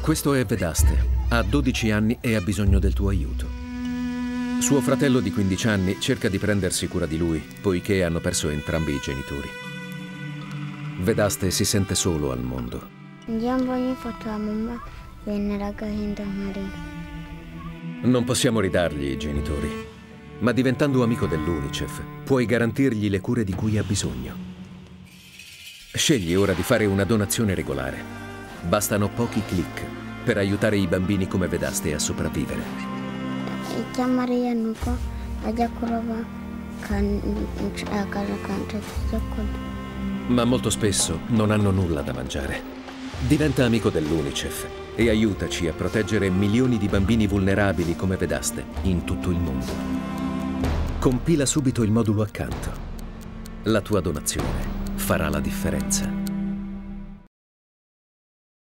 Questo è Vedaste. Ha 12 anni e ha bisogno del tuo aiuto. Suo fratello di 15 anni cerca di prendersi cura di lui, poiché hanno perso entrambi i genitori. Vedaste si sente solo al mondo. Non possiamo ridargli i genitori, ma diventando amico dell'UNICEF puoi garantirgli le cure di cui ha bisogno. Scegli ora di fare una donazione regolare. Bastano pochi click per aiutare i bambini come Vedaste a sopravvivere. Ma molto spesso non hanno nulla da mangiare. Diventa amico dell'UNICEF e aiutaci a proteggere milioni di bambini vulnerabili come Vedaste in tutto il mondo. Compila subito il modulo accanto. La tua donazione farà la differenza.